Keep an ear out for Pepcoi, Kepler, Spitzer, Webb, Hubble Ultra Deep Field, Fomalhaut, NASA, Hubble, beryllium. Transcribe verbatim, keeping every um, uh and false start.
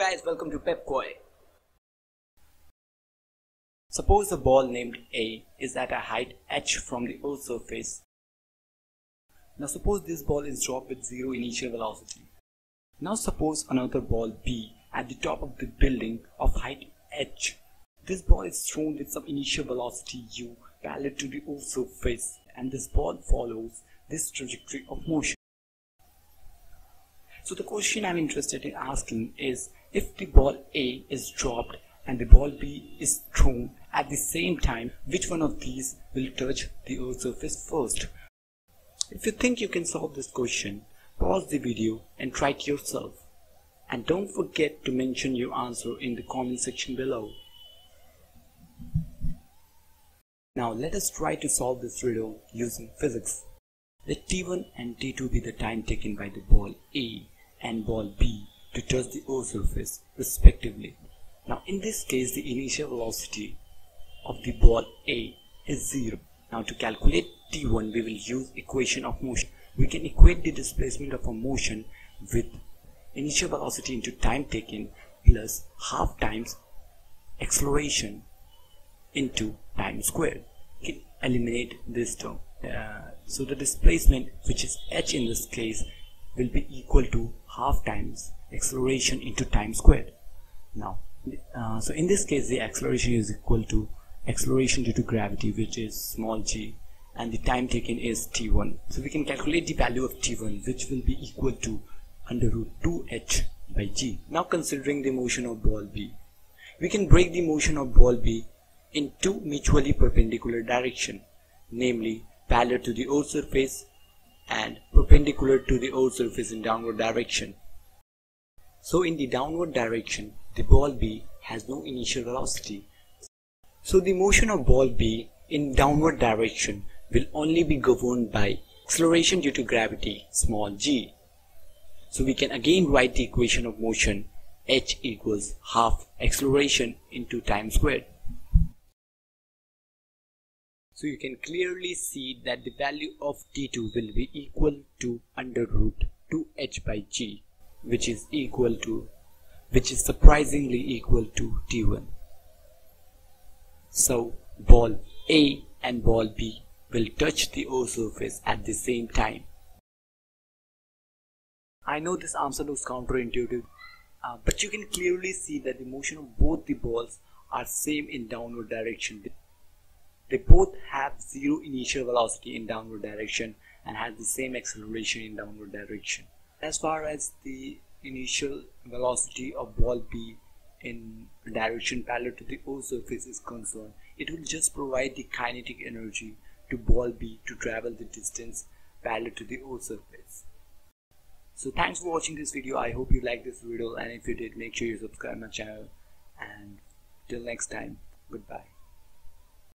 guys, welcome to Pepcoi. Suppose a ball named A is at a height h from the Earth's surface. Now suppose this ball is dropped with zero initial velocity. Now suppose another ball B at the top of the building of height h. This ball is thrown with some initial velocity u parallel to the Earth's surface, and this ball follows this trajectory of motion. So the question I'm interested in asking is, if the ball A is dropped and the ball B is thrown at the same time, which one of these will touch the Earth's surface first? If you think you can solve this question, pause the video and try it yourself. And don't forget to mention your answer in the comment section below. Now let us try to solve this riddle using physics. Let T one and T two be the time taken by the ball A and ball B to touch the Earth's surface respectively. Now in this case, the initial velocity of the ball A is zero. Now to calculate T one, we will use equation of motion. We can equate the displacement of a motion with initial velocity into time taken plus half times acceleration into time squared. We can eliminate this term. Uh, so the displacement, which is h in this case, will be equal to half times acceleration into time squared. Now uh, so in this case, the acceleration is equal to acceleration due to gravity, which is small g, and the time taken is t one. So we can calculate the value of t one, which will be equal to under root two h by g. Now considering the motion of ball B, we can break the motion of ball B in two mutually perpendicular directions, namely parallel to the Earth's surface and perpendicular to the Earth's surface in downward direction. So in the downward direction, the ball B has no initial velocity. So the motion of ball B in downward direction will only be governed by acceleration due to gravity, small g. So we can again write the equation of motion, h equals half acceleration into time squared. So you can clearly see that the value of T two will be equal to under root two h by g, which is equal to, which is surprisingly equal to T one. So ball A and ball B will touch the Earth's surface at the same time. I know this answer looks counterintuitive, uh, but you can clearly see that the motion of both the balls are same in downward direction. They both have zero initial velocity in downward direction and have the same acceleration in downward direction. As far as the initial velocity of ball B in direction parallel to the Earth's surface is concerned, it will just provide the kinetic energy to ball B to travel the distance parallel to the Earth's surface. So thanks for watching this video. I hope you liked this video, and if you did, make sure you subscribe my channel, and till next time, goodbye.